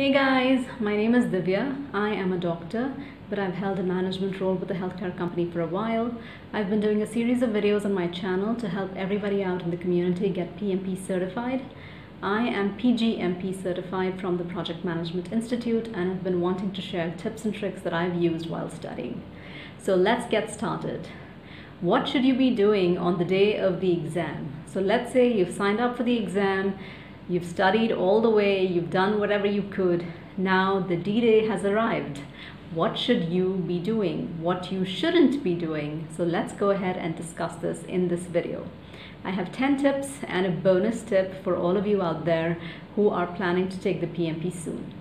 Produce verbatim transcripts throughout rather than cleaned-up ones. Hey guys, my name is Divya. I am a doctor, but I've held a management role with a healthcare company for a while. I've been doing a series of videos on my channel to help everybody out in the community get P M P certified. I am P G M P certified from the Project Management Institute and have been wanting to share tips and tricks that I've used while studying. So let's get started. What should you be doing on the day of the exam? So let's say you've signed up for the exam, you've studied all the way, you've done whatever you could. Now the D-Day has arrived. What should you be doing? What you shouldn't be doing? So let's go ahead and discuss this in this video. I have ten tips and a bonus tip for all of you out there who are planning to take the P M P soon.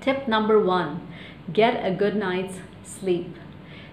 Tip number one, get a good night's sleep.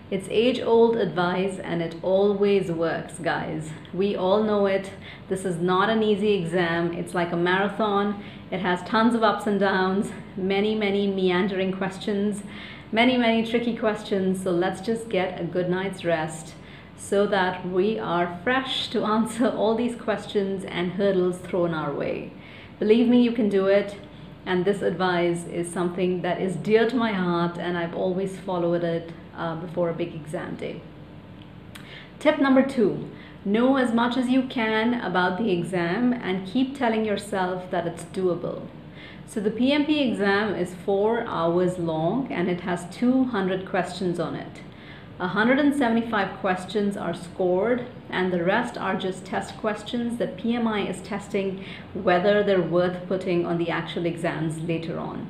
It's age-old advice and it always works, guys. We all know it. This is not an easy exam. It's like a marathon. It has tons of ups and downs, many, many meandering questions, many, many tricky questions. So let's just get a good night's rest so that we are fresh to answer all these questions and hurdles thrown our way. Believe me, you can do it. And this advice is something that is dear to my heart and I've always followed it uh, before a big exam day. Tip number two, know as much as you can about the exam and keep telling yourself that it's doable. So the P M P exam is four hours long and it has two hundred questions on it. one hundred seventy-five questions are scored and the rest are just test questions that P M I is testing whether they're worth putting on the actual exams later on.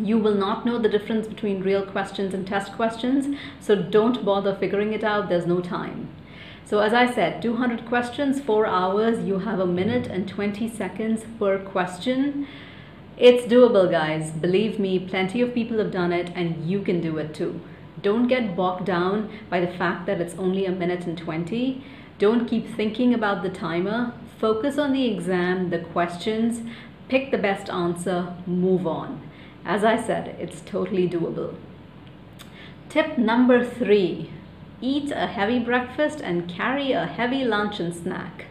You will not know the difference between real questions and test questions, so don't bother figuring it out, there's no time. So as I said, two hundred questions, four hours, you have a minute and twenty seconds per question. It's doable, guys, believe me, plenty of people have done it and you can do it too. Don't get bogged down by the fact that it's only a minute and twenty. Don't keep thinking about the timer. Focus on the exam, the questions, pick the best answer, move on. As I said, it's totally doable. Tip number three, eat a heavy breakfast and carry a heavy lunch and snack.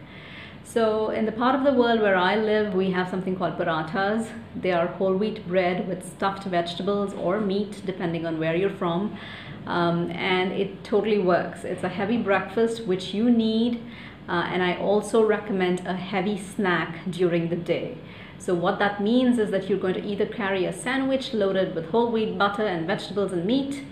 So in the part of the world where I live, we have something called parathas. They are whole wheat bread with stuffed vegetables or meat, depending on where you're from. Um, and it totally works. It's a heavy breakfast, which you need. Uh, and I also recommend a heavy snack during the day. So what that means is that you're going to either carry a sandwich loaded with whole wheat butter and vegetables and meat,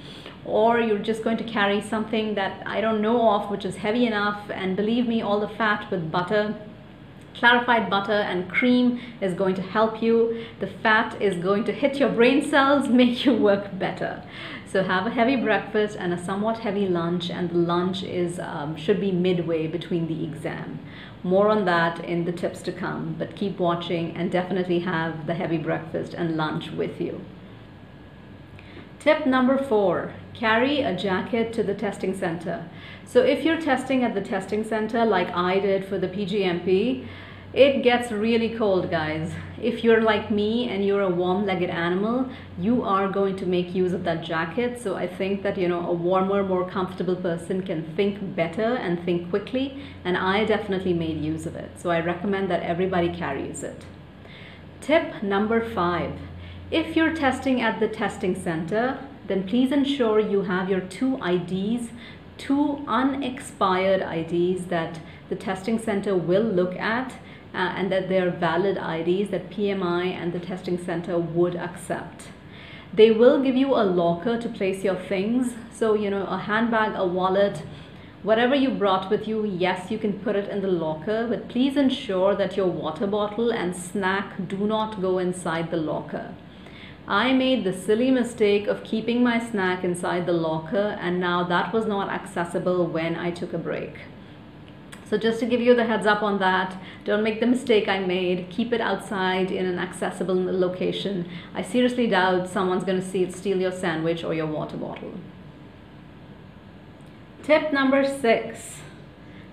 or you're just going to carry something that I don't know of, which is heavy enough. And believe me, all the fat with butter, clarified butter and cream is going to help you. The fat is going to hit your brain cells, make you work better. So have a heavy breakfast and a somewhat heavy lunch, and the lunch is um, should be midway between the exam. More on that in the tips to come, but keep watching and definitely have the heavy breakfast and lunch with you. Tip number four, carry a jacket to the testing center. So if you're testing at the testing center like I did for the P G M P, it gets really cold, guys. If you're like me and you're a warm-legged animal, you are going to make use of that jacket. So I think that, you know, a warmer, more comfortable person can think better and think quickly, and I definitely made use of it. So I recommend that everybody carries it. Tip number five. If you're testing at the testing center, then please ensure you have your two I Ds, two unexpired I Ds that the testing center will look at, uh, and that they're valid I Ds that P M I and the testing center would accept. They will give you a locker to place your things. So, you know, a handbag, a wallet, whatever you brought with you, yes, you can put it in the locker, but please ensure that your water bottle and snack do not go inside the locker. I made the silly mistake of keeping my snack inside the locker, and now that was not accessible when I took a break. So just to give you the heads up on that, don't make the mistake I made. Keep it outside in an accessible location. I seriously doubt someone's going to steal your sandwich or your water bottle. Tip number six,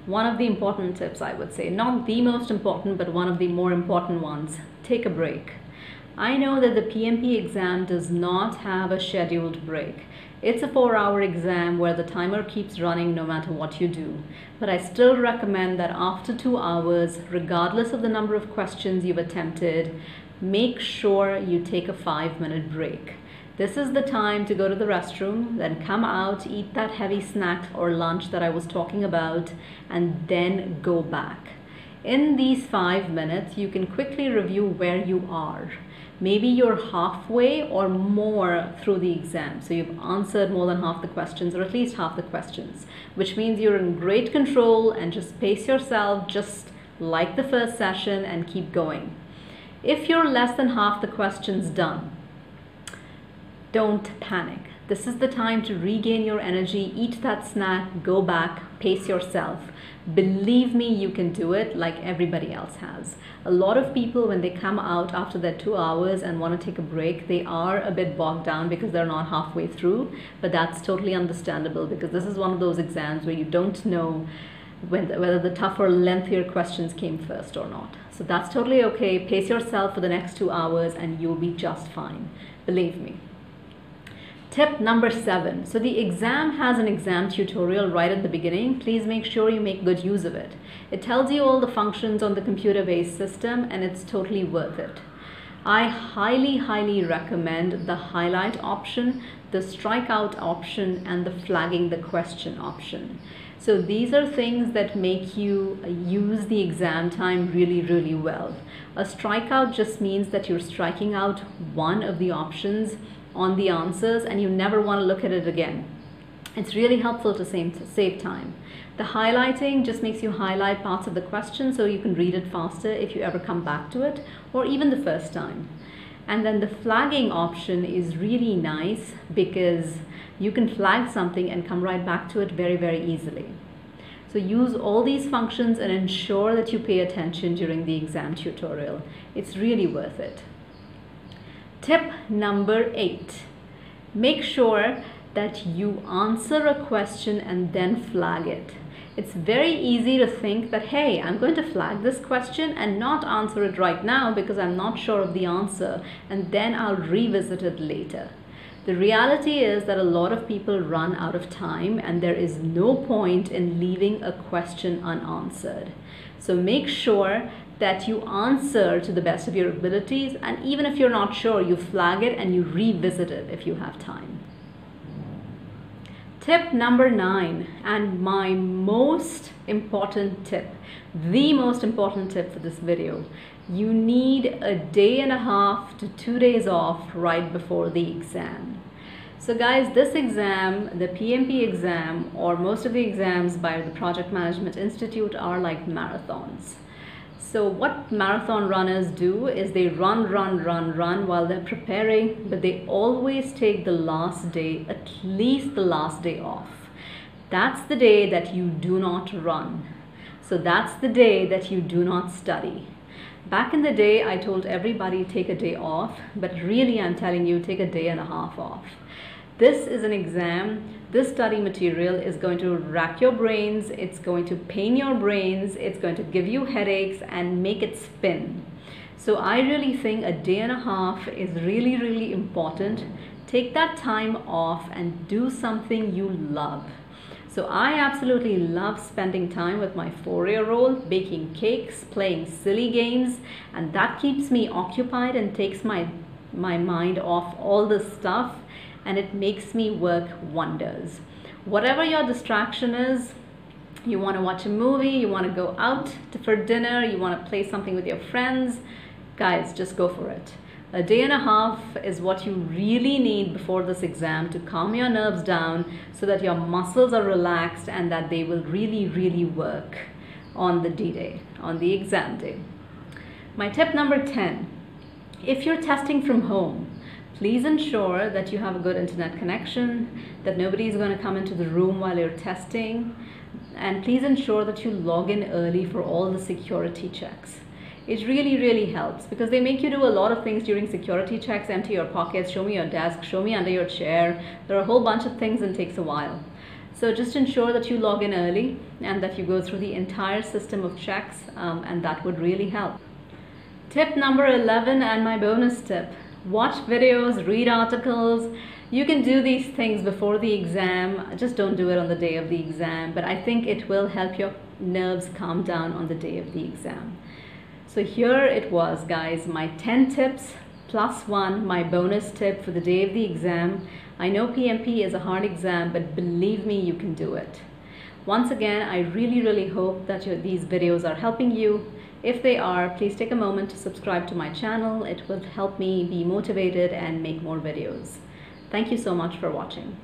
one of the important tips I would say, not the most important, but one of the more important ones, take a break. I know that the P M P exam does not have a scheduled break. It's a four-hour exam where the timer keeps running no matter what you do. But I still recommend that after two hours, regardless of the number of questions you've attempted, make sure you take a five minute break. This is the time to go to the restroom, then come out, eat that heavy snack or lunch that I was talking about, and then go back. In these five minutes, you can quickly review where you are. Maybe you're halfway or more through the exam. So you've answered more than half the questions, or at least half the questions, which means you're in great control, and just pace yourself, just like the first session, and keep going. If you're less than half the questions done, don't panic. This is the time to regain your energy, eat that snack, go back, pace yourself. Believe me, you can do it like everybody else has. A lot of people, when they come out after their two hours and want to take a break, they are a bit bogged down because they're not halfway through, but that's totally understandable because this is one of those exams where you don't know whether the tougher, lengthier questions came first or not. So that's totally okay. Pace yourself for the next two hours and you'll be just fine. Believe me. Tip number seven. So the exam has an exam tutorial right at the beginning. Please make sure you make good use of it. It tells you all the functions on the computer-based system and it's totally worth it. I highly, highly recommend the highlight option, the strikeout option, and the flagging the question option. So these are things that make you use the exam time really, really well. A strikeout just means that you're striking out one of the options on the answers and you never want to look at it again. It's really helpful to save time. The highlighting just makes you highlight parts of the question so you can read it faster if you ever come back to it, or even the first time. And then the flagging option is really nice because you can flag something and come right back to it very, very easily. So use all these functions and ensure that you pay attention during the exam tutorial. It's really worth it. Tip number eight. Make sure that you answer a question and then flag it. It's very easy to think that, hey, I'm going to flag this question and not answer it right now because I'm not sure of the answer, and then I'll revisit it later. The reality is that a lot of people run out of time and there is no point in leaving a question unanswered. So make sure that you answer to the best of your abilities, and even if you're not sure, you flag it and you revisit it if you have time. Tip number nine, and my most important tip, the most important tip for this video. You need a day and a half to two days off right before the exam. So guys, this exam, the P M P exam, or most of the exams by the Project Management Institute, are like marathons. So what marathon runners do is they run, run, run, run while they're preparing, but they always take the last day, at least the last day off. That's the day that you do not run. So that's the day that you do not study. Back in the day, I told everybody take a day off, but really I'm telling you, take a day and a half off. This is an exam. This study material is going to rack your brains, it's going to pain your brains, it's going to give you headaches and make it spin. So I really think a day and a half is really, really important. Take that time off and do something you love. So I absolutely love spending time with my four-year-old, baking cakes, playing silly games, and that keeps me occupied and takes my, my mind off all this stuff. And it makes me work wonders. Whatever your distraction is, you want to watch a movie, you want to go out to, for dinner, you want to play something with your friends, guys, just go for it. A day and a half is what you really need before this exam to calm your nerves down so that your muscles are relaxed and that they will really, really work on the D-Day, on the exam day. My tip number ten, if you're testing from home, please ensure that you have a good internet connection, that nobody is going to come into the room while you're testing, and please ensure that you log in early for all the security checks. It really, really helps because they make you do a lot of things during security checks. Empty your pockets, show me your desk, show me under your chair. There are a whole bunch of things and it takes a while. So just ensure that you log in early and that you go through the entire system of checks, um, and that would really help. Tip number eleven, and my bonus tip. Watch videos, read articles. You can do these things before the exam. Just don't do it on the day of the exam, but I think it will help your nerves calm down on the day of the exam. So here it was, guys, my ten tips plus one, my bonus tip for the day of the exam. I know P M P is a hard exam, but believe me, you can do it. Once again, I really, really hope that your, these videos are helping you. If they are, please take a moment to subscribe to my channel. It will help me be motivated and make more videos. Thank you so much for watching.